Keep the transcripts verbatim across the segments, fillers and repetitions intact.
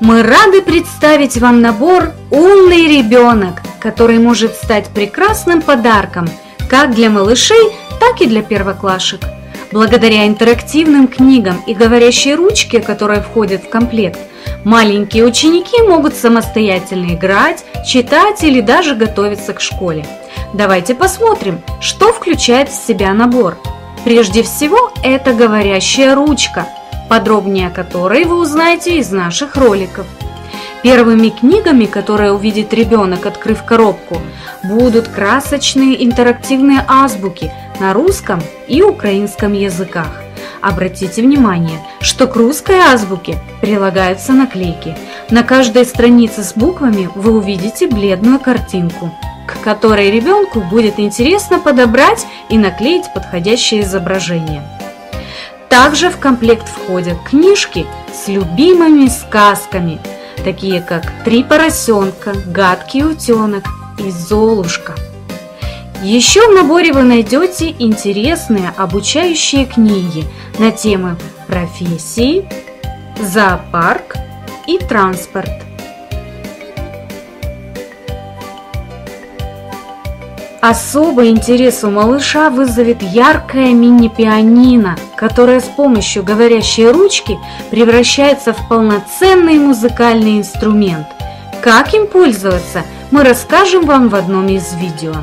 Мы рады представить вам набор «Умный ребенок», который может стать прекрасным подарком как для малышей, так и для первоклашек. Благодаря интерактивным книгам и говорящей ручке, которая входит в комплект, маленькие ученики могут самостоятельно играть, читать или даже готовиться к школе. Давайте посмотрим, что включает в себя набор. Прежде всего, это говорящая ручка, подробнее о которой вы узнаете из наших роликов. Первыми книгами, которые увидит ребенок, открыв коробку, будут красочные интерактивные азбуки на русском и украинском языках. Обратите внимание, что к русской азбуке прилагаются наклейки. На каждой странице с буквами вы увидите бледную картинку, к которой ребенку будет интересно подобрать и наклеить подходящее изображение. Также в комплект входят книжки с любимыми сказками, такие как «Три поросенка», «Гадкий утенок» и «Золушка». Еще в наборе вы найдете интересные обучающие книги на темы профессии, зоопарк и транспорт. Особый интерес у малыша вызовет яркое мини-пианино, которое с помощью говорящей ручки превращается в полноценный музыкальный инструмент. Как им пользоваться, мы расскажем вам в одном из видео.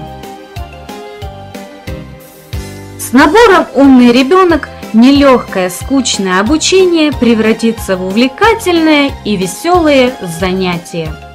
С набором «Умный ребенок» нелегкое, скучное обучение превратится в увлекательное и веселое занятие.